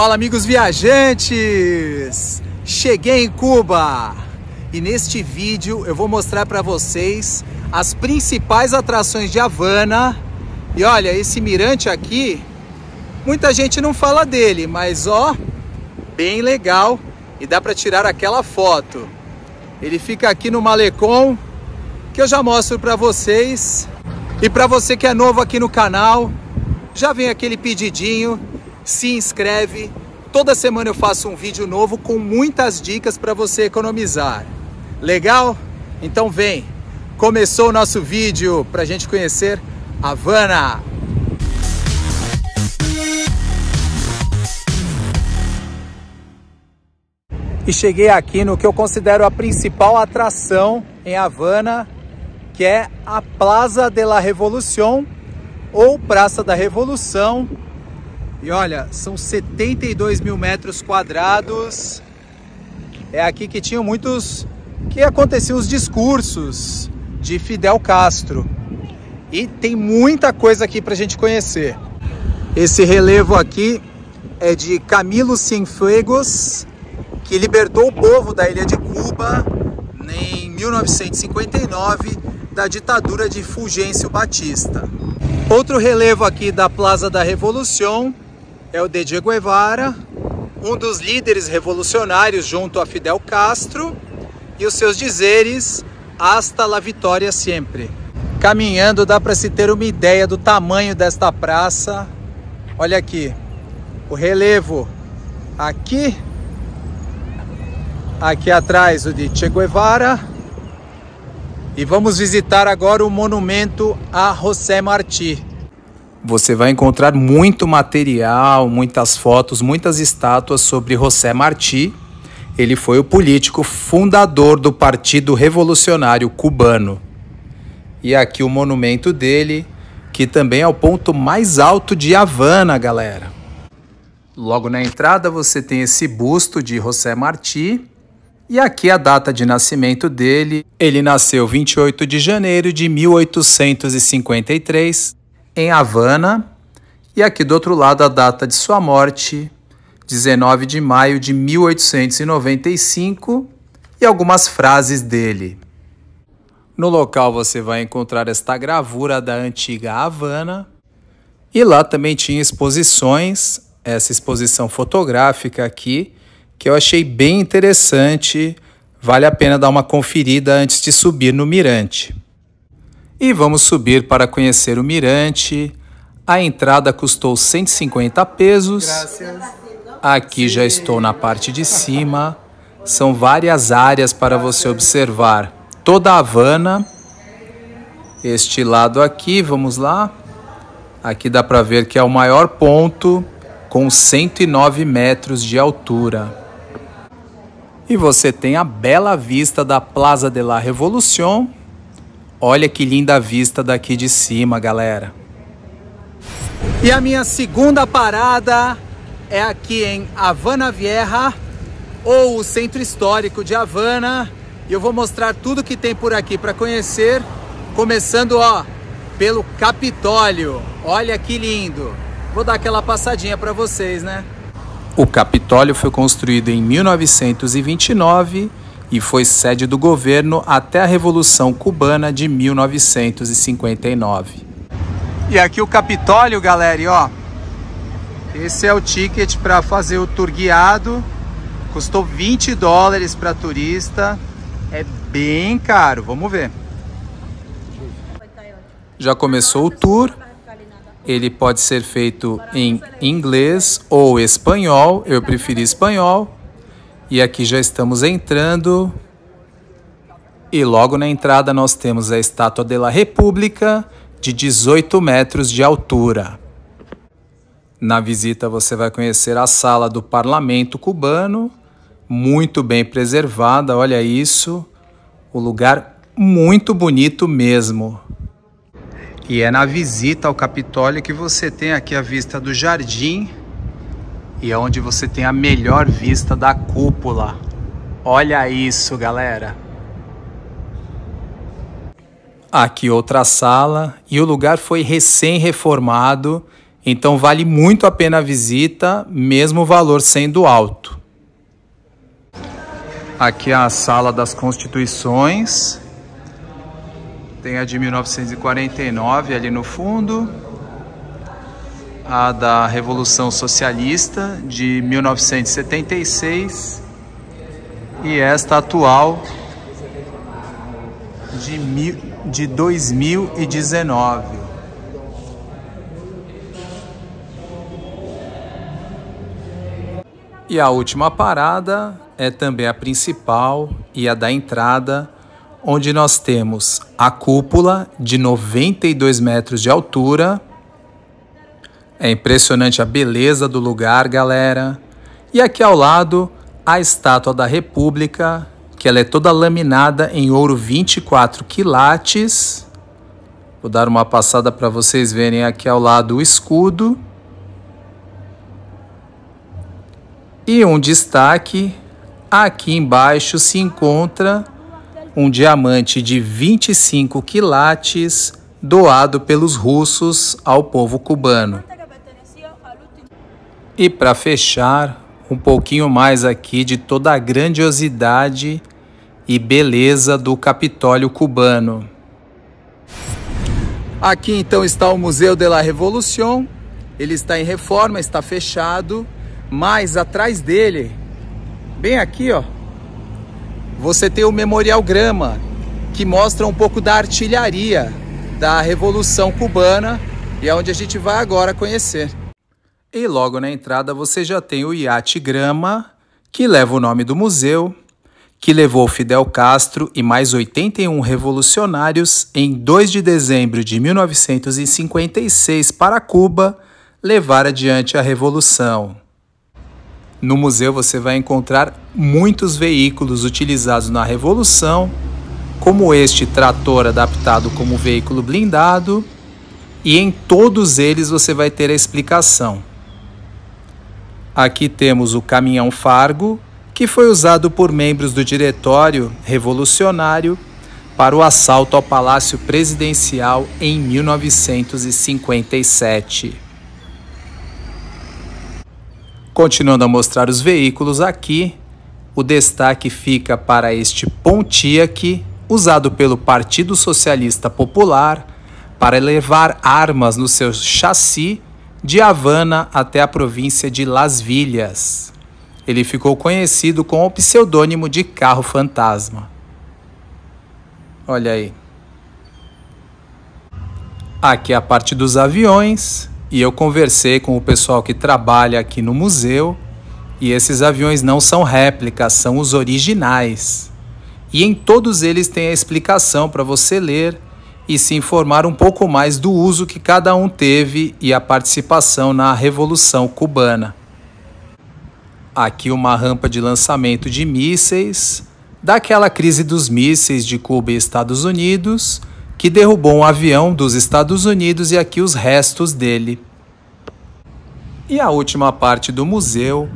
Fala, amigos viajantes! Cheguei em Cuba e neste vídeo eu vou mostrar para vocês as principais atrações de Havana. E olha, esse mirante aqui, muita gente não fala dele, mas ó, bem legal e dá para tirar aquela foto. Ele fica aqui no Malecón, que eu já mostro para vocês. E para você que é novo aqui no canal, já vem aquele pedidinho, se inscreve. Toda semana eu faço um vídeo novo com muitas dicas para você economizar. Legal? Então vem! Começou o nosso vídeo para a gente conhecer Havana. E cheguei aqui no que eu considero a principal atração em Havana, que é a Plaza de la Revolución, ou Praça da Revolução. E olha, são 72 mil metros quadrados. É aqui que tinham muitos, que aconteciam os discursos de Fidel Castro. E tem muita coisa aqui pra gente conhecer. Esse relevo aqui é de Camilo Cienfuegos, que libertou o povo da ilha de Cuba em 1959 da ditadura de Fulgêncio Batista. Outro relevo aqui da Plaza da Revolução é o de Che Guevara, um dos líderes revolucionários junto a Fidel Castro, e os seus dizeres: "Hasta la vitória sempre". Caminhando dá para se ter uma ideia do tamanho desta praça. Olha aqui, o relevo aqui. Aqui atrás o de Che Guevara. E vamos visitar agora o monumento a José Martí. Você vai encontrar muito material, muitas fotos, muitas estátuas sobre José Martí. Ele foi o político fundador do Partido Revolucionário Cubano. E aqui o monumento dele, que também é o ponto mais alto de Havana, galera. Logo na entrada você tem esse busto de José Martí. E aqui a data de nascimento dele. Ele nasceu 28 de janeiro de 1853, em Havana. E aqui do outro lado a data de sua morte, 19 de maio de 1895, e algumas frases dele. No local você vai encontrar esta gravura da antiga Havana. E lá também tinha exposições, essa exposição fotográfica aqui, que eu achei bem interessante, vale a pena dar uma conferida antes de subir no mirante. E vamos subir para conhecer o mirante. A entrada custou 150 pesos. Aqui já estou na parte de cima. São várias áreas para você observar toda a Havana. Este lado aqui, vamos lá. Aqui dá para ver que é o maior ponto, com 109 metros de altura. E você tem a bela vista da Plaza de la Revolución. Olha que linda a vista daqui de cima, galera. E a minha segunda parada é aqui em Havana Vieja, ou o Centro Histórico de Havana. E eu vou mostrar tudo que tem por aqui para conhecer, começando, ó, pelo Capitólio. Olha que lindo. Vou dar aquela passadinha para vocês, né? O Capitólio foi construído em 1929 e foi sede do governo até a Revolução Cubana de 1959. E aqui o Capitólio, galera, e ó, esse é o ticket para fazer o tour guiado. Custou 20 dólares para turista. É bem caro, vamos ver. Já começou o tour. Ele pode ser feito em inglês ou espanhol, eu preferi espanhol. E aqui já estamos entrando. E logo na entrada nós temos a Estátua de la República, de 18 metros de altura. Na visita você vai conhecer a sala do Parlamento Cubano, muito bem preservada, olha isso. O lugar muito bonito mesmo. E é na visita ao Capitólio que você tem aqui a vista do jardim, e é onde você tem a melhor vista da cúpula. Olha isso, galera! Aqui outra sala, e o lugar foi recém-reformado Então vale muito a pena a visita, mesmo o valor sendo alto. Aqui é a Sala das Constituições. Tem a de 1949 ali no fundo, a da Revolução Socialista de 1976 e esta atual de 2019. E a última parada é também a principal e a da entrada, onde nós temos a cúpula de 92 metros de altura. É impressionante a beleza do lugar, galera. E aqui ao lado, a Estátua da República, que ela é toda laminada em ouro 24 quilates. Vou dar uma passada para vocês verem aqui ao lado o escudo. E um destaque, aqui embaixo se encontra um diamante de 25 quilates doado pelos russos ao povo cubano. E para fechar, um pouquinho mais aqui de toda a grandiosidade e beleza do Capitólio cubano. Aqui então está o Museu de la Revolución. Ele está em reforma, está fechado, mas atrás dele, bem aqui, ó, você tem o Memorial Granma, que mostra um pouco da artilharia da Revolução Cubana, e é onde a gente vai agora conhecer. E logo na entrada você já tem o Iate Granma, que leva o nome do museu, que levou Fidel Castro e mais 81 revolucionários em 2 de dezembro de 1956 para Cuba levar adiante a Revolução. No museu você vai encontrar muitos veículos utilizados na Revolução, como este trator adaptado como veículo blindado, e em todos eles você vai ter a explicação. Aqui temos o caminhão Fargo, que foi usado por membros do Diretório Revolucionário para o assalto ao Palácio Presidencial em 1957. Continuando a mostrar os veículos aqui, o destaque fica para este Pontiac, usado pelo Partido Socialista Popular para levar armas no seu chassi de Havana até a província de Las Villas. Ele ficou conhecido com o pseudônimo de Carro Fantasma. Olha aí. Aqui é a parte dos aviões. E eu conversei com o pessoal que trabalha aqui no museu, e esses aviões não são réplicas, são os originais. E em todos eles tem a explicação para você ler e se informar um pouco mais do uso que cada um teve e a participação na Revolução Cubana. Aqui uma rampa de lançamento de mísseis, daquela crise dos mísseis de Cuba e Estados Unidos, que derrubou um avião dos Estados Unidos e aqui os restos dele. E a última parte do museu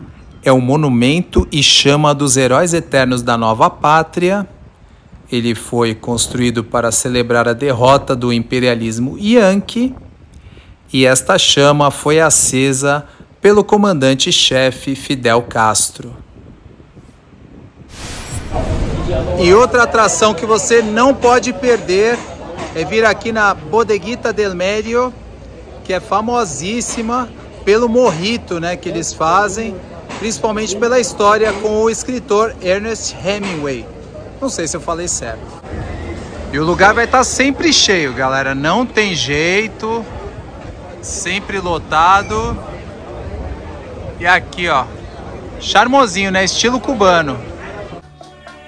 é o Monumento e Chama dos Heróis Eternos da Nova Pátria. Ele foi construído para celebrar a derrota do imperialismo Yankee e esta chama foi acesa pelo comandante-chefe Fidel Castro. E outra atração que você não pode perder é vir aqui na Bodeguita del Medio, que é famosíssima pelo mojito, né, que eles fazem, principalmente pela história com o escritor Ernest Hemingway. Não sei se eu falei certo. E o lugar vai estar sempre cheio, galera. Não tem jeito. Sempre lotado. E aqui, ó, charmosinho, né? Estilo cubano.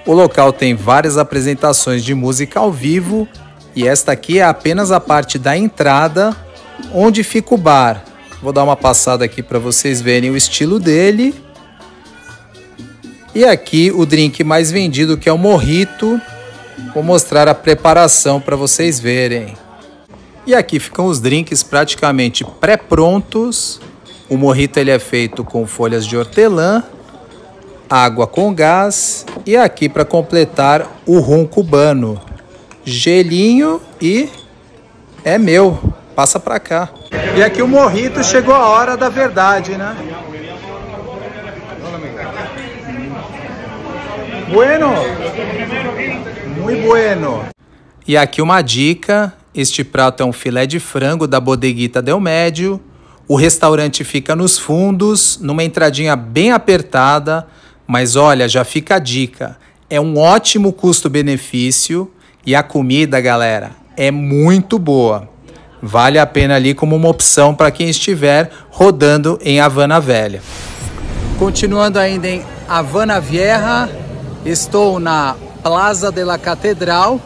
O local tem várias apresentações de música ao vivo. E esta aqui é apenas a parte da entrada, onde fica o bar. Vou dar uma passada aqui para vocês verem o estilo dele. E aqui o drink mais vendido, que é o mojito. Vou mostrar a preparação para vocês verem. E aqui ficam os drinks praticamente pré-prontos. O mojito ele é feito com folhas de hortelã, água com gás e aqui para completar o rum cubano. Gelinho e é meu, passa pra cá. E aqui o mojito, chegou a hora da verdade, né? Bueno! Muito bueno! E aqui uma dica, este prato é um filé de frango da Bodeguita del Medio. O restaurante fica nos fundos, numa entradinha bem apertada, mas olha, já fica a dica, é um ótimo custo-benefício e a comida, galera, é muito boa. Vale a pena ali como uma opção para quem estiver rodando em Havana Velha. Continuando ainda em Havana Vieja, estou na Plaza de la Catedral,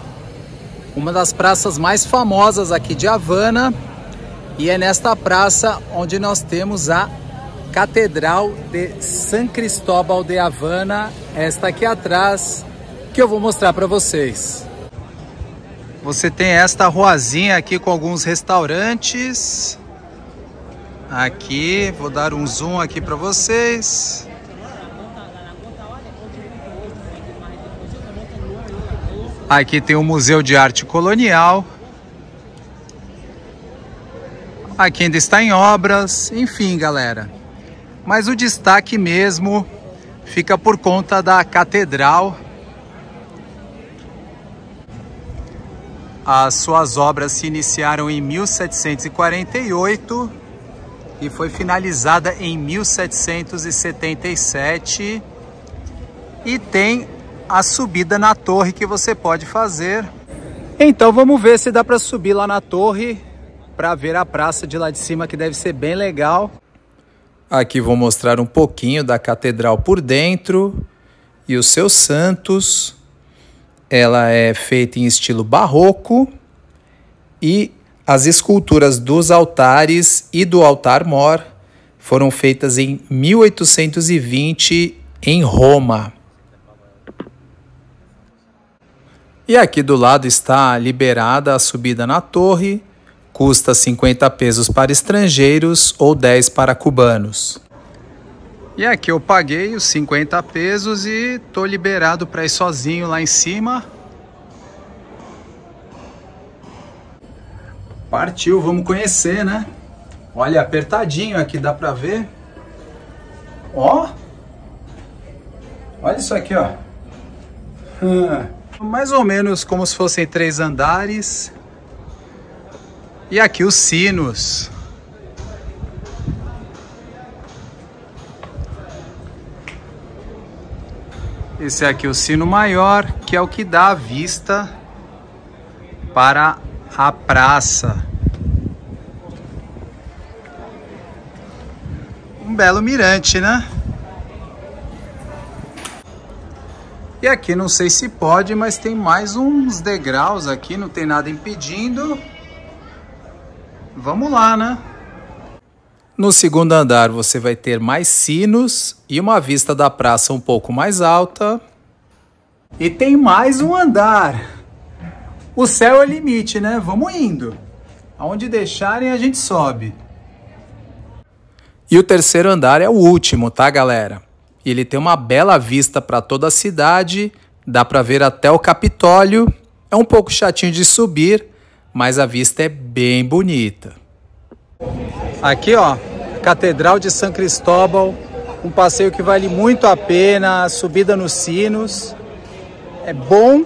uma das praças mais famosas aqui de Havana, e é nesta praça onde nós temos a Catedral de San Cristóbal de Havana, esta aqui atrás, que eu vou mostrar para vocês. Você tem esta ruazinha aqui com alguns restaurantes. Aqui, vou dar um zoom aqui para vocês. Aqui tem o Museu de Arte Colonial. Aqui ainda está em obras, enfim, galera. Mas o destaque mesmo fica por conta da catedral. As suas obras se iniciaram em 1748 e foi finalizada em 1777. E tem a subida na torre que você pode fazer. Então vamos ver se dá para subir lá na torre para ver a praça de lá de cima, que deve ser bem legal. Aqui vou mostrar um pouquinho da catedral por dentro e os seus santos. Ela é feita em estilo barroco e as esculturas dos altares e do altar-mor foram feitas em 1820 em Roma. E aqui do lado está liberada a subida na torre. Custa 50 pesos para estrangeiros ou 10 para cubanos. E aqui eu paguei os 50 pesos e tô liberado para ir sozinho lá em cima. Partiu, vamos conhecer, né? Olha, apertadinho aqui, dá pra ver. Ó! Olha isso aqui, ó. Mais ou menos como se fossem 3 andares. E aqui os sinos. Esse aqui é o sino maior, que é o que dá a vista para a praça. Um belo mirante, né? E aqui não sei se pode, mas tem mais uns degraus aqui, não tem nada impedindo. Vamos lá, né? No segundo andar você vai ter mais sinos e uma vista da praça um pouco mais alta. E tem mais um andar. O céu é o limite, né? Vamos indo. Aonde deixarem a gente sobe. E o terceiro andar é o último, tá, galera? Ele tem uma bela vista para toda a cidade. Dá para ver até o Capitólio. É um pouco chatinho de subir, mas a vista é bem bonita. Aqui, ó, Catedral de San Cristóbal, um passeio que vale muito a pena, subida nos sinos, é bom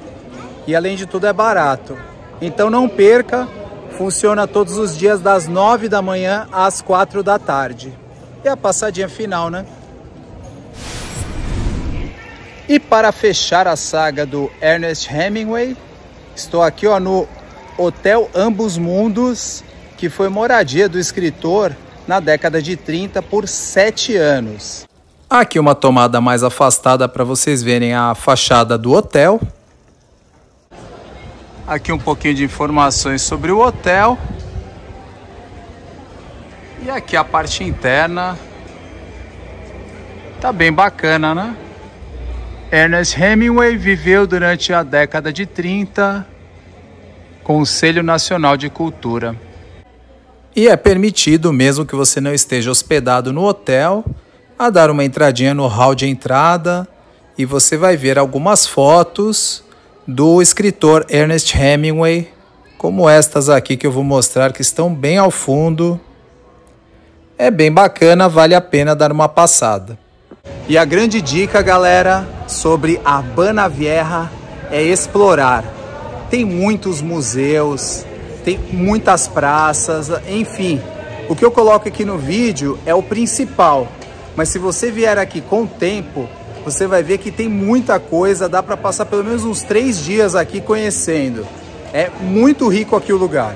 e, além de tudo, é barato. Então não perca, funciona todos os dias das 9 da manhã às 4 da tarde. E a passadinha final, né? E para fechar a saga do Ernest Hemingway, estou aqui, ó, no Hotel Ambos Mundos, que foi moradia do escritor na década de 30 por 7 anos. Aqui uma tomada mais afastada para vocês verem a fachada do hotel. Aqui um pouquinho de informações sobre o hotel. E aqui a parte interna. Tá bem bacana, né? Ernest Hemingway viveu durante a década de 30... Conselho Nacional de Cultura. E é permitido, mesmo que você não esteja hospedado no hotel, a dar uma entradinha no hall de entrada e você vai ver algumas fotos do escritor Ernest Hemingway como estas aqui que eu vou mostrar, que estão bem ao fundo. É bem bacana, vale a pena dar uma passada. E a grande dica, galera, sobre Havana Vieja é explorar. Tem muitos museus, tem muitas praças, enfim. O que eu coloco aqui no vídeo é o principal, mas se você vier aqui com o tempo, você vai ver que tem muita coisa, dá para passar pelo menos uns 3 dias aqui conhecendo. É muito rico aqui o lugar.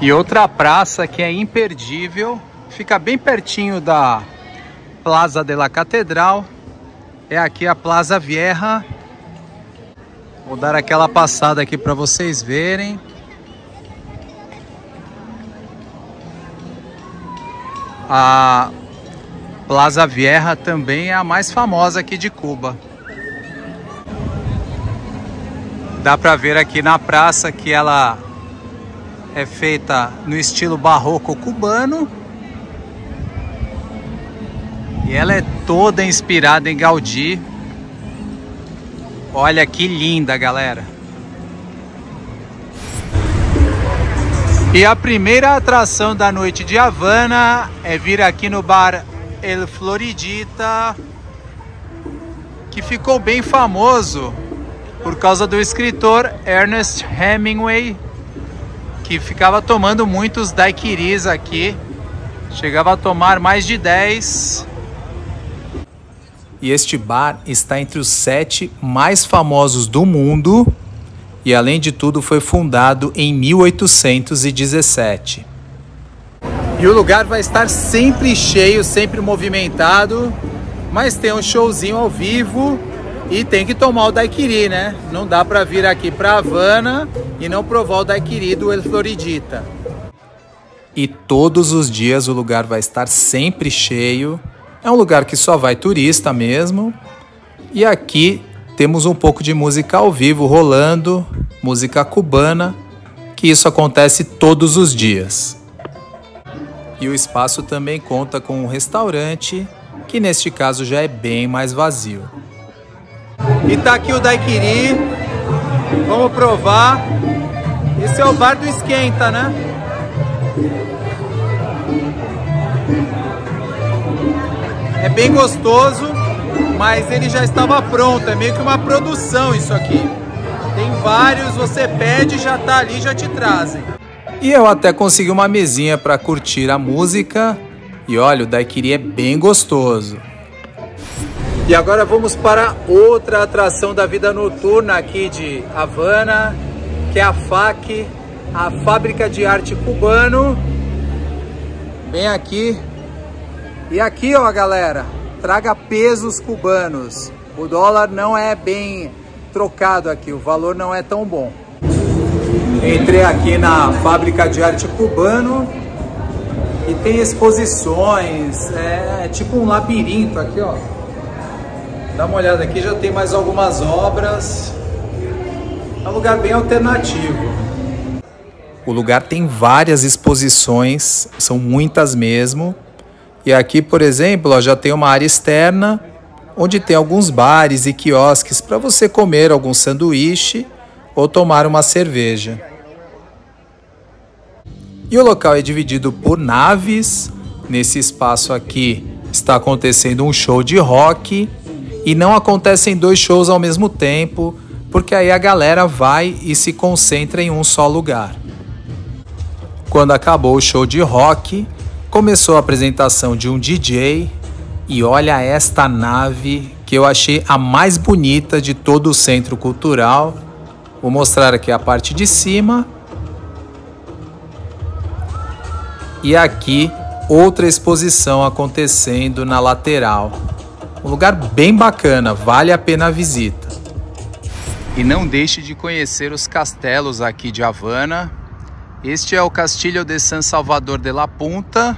E outra praça que é imperdível, fica bem pertinho da Plaza de la Catedral, é aqui a Plaza Vieja. Vou dar aquela passada aqui para vocês verem. A Plaza Vieja também é a mais famosa aqui de Cuba. Dá para ver aqui na praça que ela é feita no estilo barroco cubano. E ela é toda inspirada em Gaudí. Olha que linda, galera! E a primeira atração da noite de Havana é vir aqui no bar El Floridita, que ficou bem famoso por causa do escritor Ernest Hemingway, que ficava tomando muitos daiquiris aqui, chegava a tomar mais de 10. E este bar está entre os 7 mais famosos do mundo. E, além de tudo, foi fundado em 1817. E o lugar vai estar sempre cheio, sempre movimentado, mas tem um showzinho ao vivo e tem que tomar o daiquiri, né? Não dá para vir aqui para Havana e não provar o daiquiri do El Floridita. E todos os dias o lugar vai estar sempre cheio. É um lugar que só vai turista mesmo. E aqui temos um pouco de música ao vivo rolando, música cubana, que isso acontece todos os dias. E o espaço também conta com um restaurante, que neste caso já é bem mais vazio. E tá aqui o daiquiri, vamos provar. Esse é o bar do esquenta, né? É bem gostoso. Mas ele já estava pronto, é meio que uma produção isso aqui. Tem vários, você pede, já tá ali, já te trazem. E eu até consegui uma mesinha para curtir a música. E olha, o daiquiri é bem gostoso. E agora vamos para outra atração da vida noturna aqui de Havana, que é a FAC, a Fábrica de Arte Cubano. Vem aqui. E aqui, ó, galera, traga pesos cubanos. O dólar não é bem trocado aqui, o valor não é tão bom. Entrei aqui na Fábrica de Arte Cubano e tem exposições, é tipo um labirinto aqui, ó. Dá uma olhada aqui, já tem mais algumas obras. É um lugar bem alternativo. O lugar tem várias exposições, são muitas mesmo. E aqui, por exemplo, ó, já tem uma área externa, onde tem alguns bares e quiosques para você comer algum sanduíche ou tomar uma cerveja. E o local é dividido por naves. Nesse espaço aqui está acontecendo um show de rock. E não acontecem 2 shows ao mesmo tempo, porque aí a galera vai e se concentra em um só lugar. Quando acabou o show de rock, começou a apresentação de um DJ e olha esta nave que eu achei a mais bonita de todo o centro cultural. Vou mostrar aqui a parte de cima. E aqui outra exposição acontecendo na lateral. Um lugar bem bacana, vale a pena a visita. E não deixe de conhecer os castelos aqui de Havana. Este é o Castilho de San Salvador de la Punta.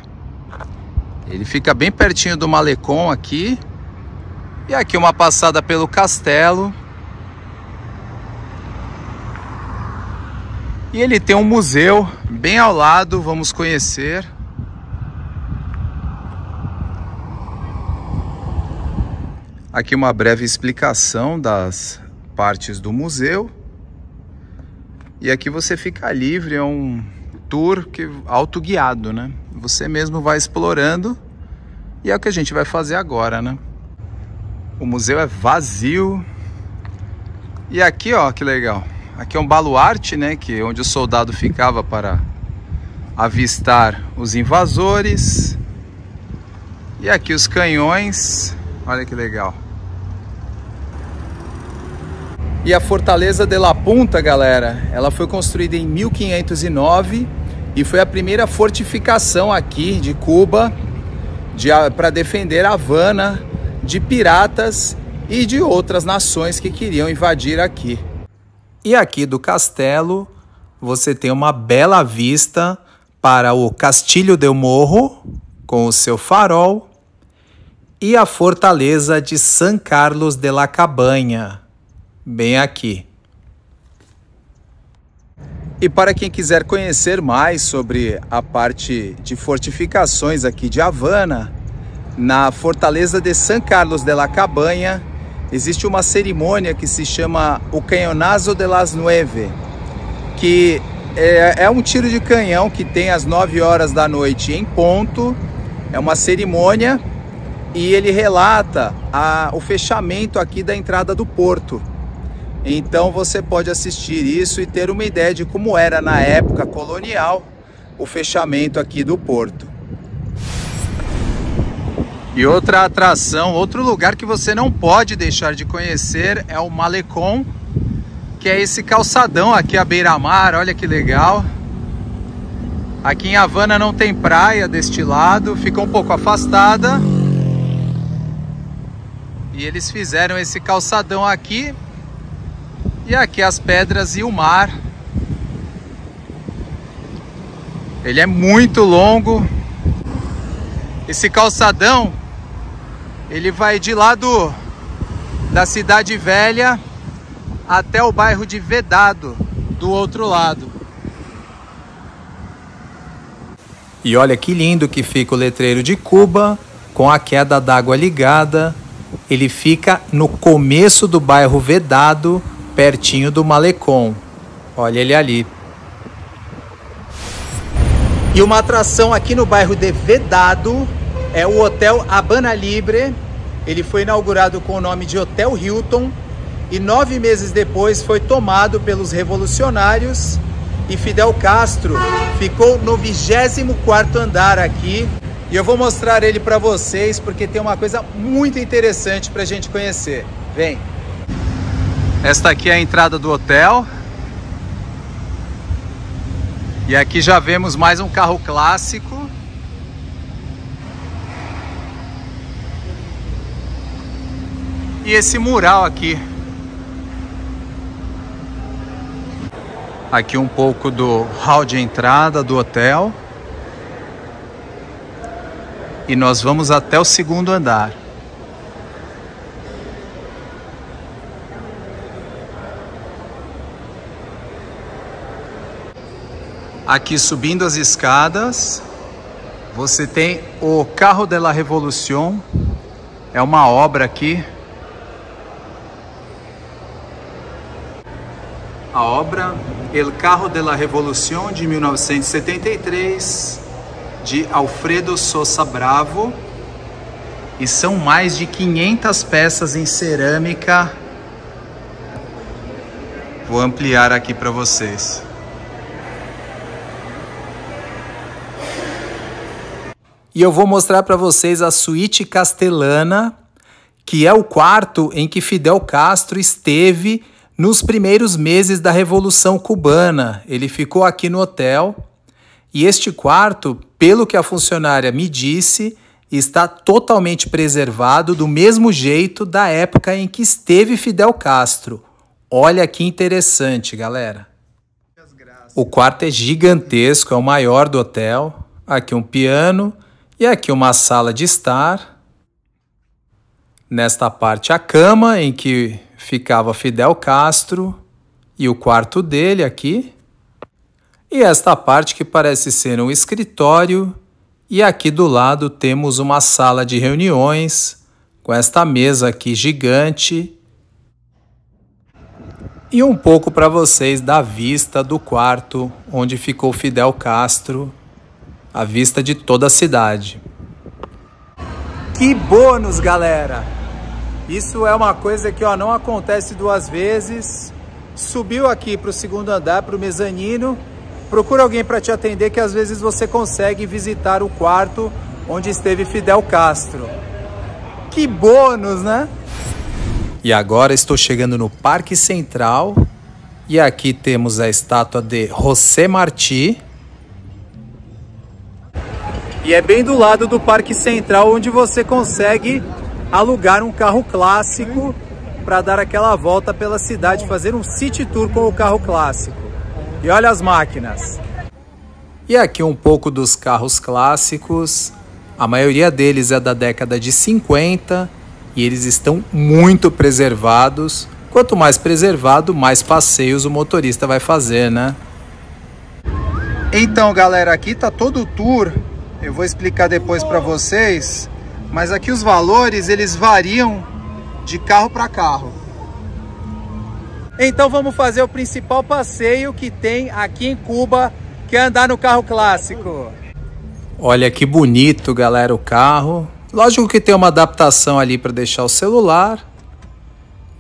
Ele fica bem pertinho do Malecón aqui. E aqui uma passada pelo castelo. E ele tem um museu bem ao lado, vamos conhecer. Aqui uma breve explicação das partes do museu. E aqui você fica livre, é um tour autoguiado, né? Você mesmo vai explorando e é o que a gente vai fazer agora, né? O museu é vazio. E aqui, ó, que legal. Aqui é um baluarte, né, que onde o soldado ficava para avistar os invasores. E aqui os canhões. Olha que legal. E a Fortaleza de la Punta, galera, ela foi construída em 1509 e foi a primeira fortificação aqui de Cuba para defender Havana de piratas e de outras nações que queriam invadir aqui. E aqui do castelo você tem uma bela vista para o Castilho del Morro, com o seu farol, e a Fortaleza de San Carlos de la Cabaña, bem aqui. E para quem quiser conhecer mais sobre a parte de fortificações aqui de Havana, na Fortaleza de San Carlos de la Cabaña, existe uma cerimônia que se chama o Canhonazo de las 9, que é um tiro de canhão que tem às 9 horas da noite em ponto. É uma cerimônia e ele relata o fechamento aqui da entrada do porto. Então você pode assistir isso e ter uma ideia de como era na época colonial o fechamento aqui do porto. E outra atração, outro lugar que você não pode deixar de conhecer é o Malecón, que é esse calçadão aqui à beira-mar, olha que legal. Aqui em Havana não tem praia deste lado, fica um pouco afastada. E eles fizeram esse calçadão aqui, e aqui as pedras e o mar. Ele é muito longo. Esse calçadão, ele vai de lá da Cidade Velha até o bairro de Vedado, do outro lado. E olha que lindo que fica o letreiro de Cuba, com a queda d'água ligada. Ele fica no começo do bairro Vedado, pertinho do Malecón. Olha ele ali. E uma atração aqui no bairro de Vedado é o Hotel Habana Libre. Ele foi inaugurado com o nome de Hotel Hilton e 9 meses depois foi tomado pelos revolucionários e Fidel Castro ficou no 24º andar aqui. E eu vou mostrar ele para vocês porque tem uma coisa muito interessante para a gente conhecer. Vem! Esta aqui é a entrada do hotel. E aqui já vemos mais um carro clássico. E esse mural aqui. Aqui um pouco do hall de entrada do hotel. E nós vamos até o 2º andar. Aqui subindo as escadas, você tem o Carro de la Revolución. É uma obra aqui. A obra El Carro de la Revolución, de 1973, de Alfredo Sosa Bravo. E são mais de 500 peças em cerâmica. Vou ampliar aqui para vocês. E eu vou mostrar para vocês a suíte castelana, que é o quarto em que Fidel Castro esteve nos primeiros meses da Revolução Cubana. Ele ficou aqui no hotel. E este quarto, pelo que a funcionária me disse, está totalmente preservado do mesmo jeito da época em que esteve Fidel Castro. Olha que interessante, galera. O quarto é gigantesco, é o maior do hotel. Aqui um piano e aqui uma sala de estar. Nesta parte a cama em que ficava Fidel Castro e o quarto dele aqui. E esta parte que parece ser um escritório, e aqui do lado temos uma sala de reuniões, com esta mesa aqui gigante. e um pouco para vocês da vista do quarto onde ficou Fidel Castro, a vista de toda a cidade. Que bônus, galera! Isso é uma coisa que, ó, não acontece duas vezes. Subiu aqui para o segundo andar, para o mezanino, procura alguém para te atender, que às vezes você consegue visitar o quarto onde esteve Fidel Castro. Que bônus, né? E agora estou chegando no Parque Central e aqui temos a estátua de José Martí. E é bem do lado do Parque Central onde você consegue alugar um carro clássico para dar aquela volta pela cidade, fazer um city tour com o carro clássico. E olha as máquinas. E aqui um pouco dos carros clássicos. A maioria deles é da década de 50 e eles estão muito preservados. Quanto mais preservado, mais passeios o motorista vai fazer, né? Então, galera, aqui tá todo o tour. Eu vou explicar depois para vocês, mas aqui os valores eles variam de carro para carro. Então vamos fazer o principal passeio que tem aqui em Cuba, que é andar no carro clássico. Olha que bonito, galera, o carro. Lógico que tem uma adaptação ali para deixar o celular.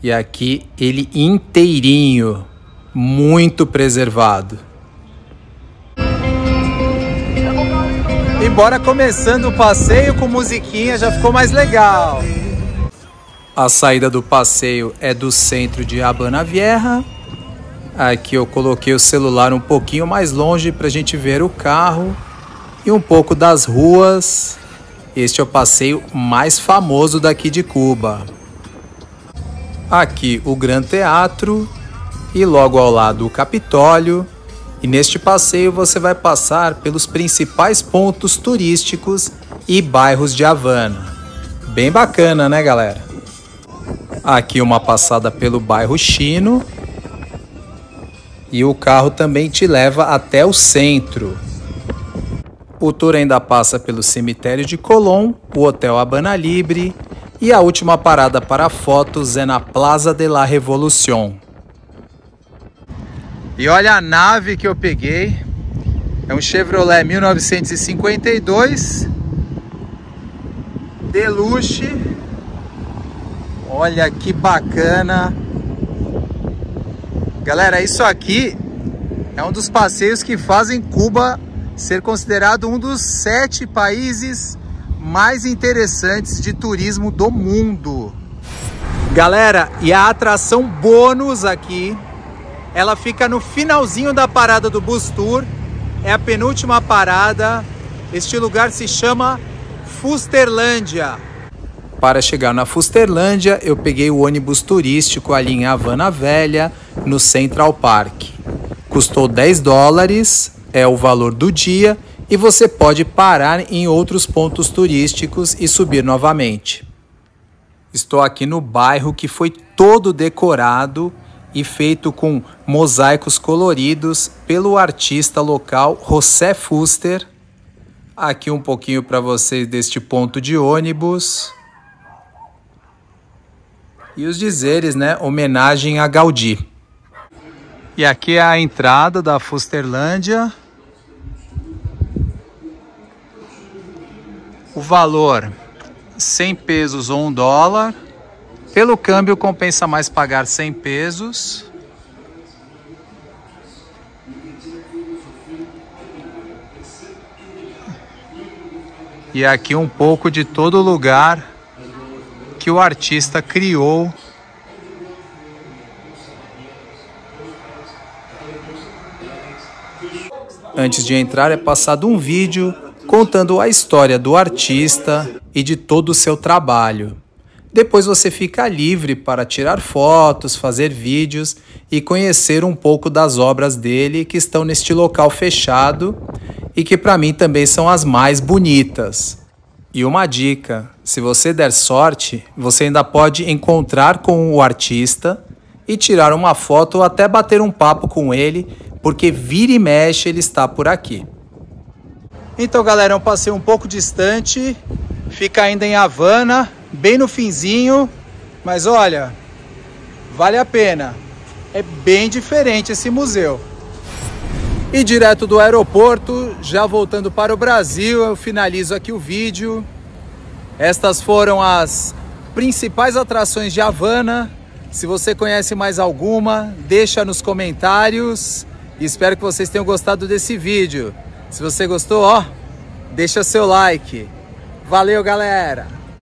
E aqui ele inteirinho, muito preservado. E bora começando o passeio com musiquinha, já ficou mais legal. A saída do passeio é do centro de Havana Vieja. Aqui eu coloquei o celular um pouquinho mais longe para a gente ver o carro e um pouco das ruas. Este é o passeio mais famoso daqui de Cuba. Aqui o Gran Teatro e logo ao lado o Capitólio. E neste passeio você vai passar pelos principais pontos turísticos e bairros de Havana. Bem bacana, né, galera? Aqui uma passada pelo bairro Chino. E o carro também te leva até o centro. O tour ainda passa pelo cemitério de Colón, o Hotel Habana Libre. E a última parada para fotos é na Plaza de la Revolución. E olha a nave que eu peguei. É um Chevrolet 1952. Deluxe. Olha que bacana. Galera, isso aqui é um dos passeios que fazem Cuba ser considerado um dos 7 países mais interessantes de turismo do mundo. Galera, e a atração bônus aqui, ela fica no finalzinho da parada do Bus Tour. É a penúltima parada. Este lugar se chama Fusterlândia. Para chegar na Fusterlândia, eu peguei o ônibus turístico ali em Havana Velha, no Central Park. Custou $10, é o valor do dia, e você pode parar em outros pontos turísticos e subir novamente. Estou aqui no bairro que foi todo decorado e feito com mosaicos coloridos pelo artista local José Fuster. Aqui um pouquinho para vocês deste ponto de ônibus. E os dizeres, né? Homenagem a Gaudí. E aqui é a entrada da Fusterlândia. O valor, 100 pesos ou $1. Pelo câmbio, compensa mais pagar 100 pesos. E aqui um pouco de todo lugar que o artista criou. Antes de entrar é passado um vídeo contando a história do artista e de todo o seu trabalho. Depois você fica livre para tirar fotos, fazer vídeos e conhecer um pouco das obras dele que estão neste local fechado e que para mim também são as mais bonitas. E uma dica, se você der sorte, você ainda pode encontrar com o artista e tirar uma foto ou até bater um papo com ele, porque vira e mexe ele está por aqui. Então, galera, eu passei um pouco distante, fica ainda em Havana, bem no finzinho, mas olha, vale a pena. É bem diferente esse museu. E direto do aeroporto, já voltando para o Brasil, eu finalizo aqui o vídeo. Estas foram as principais atrações de Havana. Se você conhece mais alguma, deixa nos comentários. Espero que vocês tenham gostado desse vídeo. Se você gostou, ó, deixa seu like. Valeu, galera!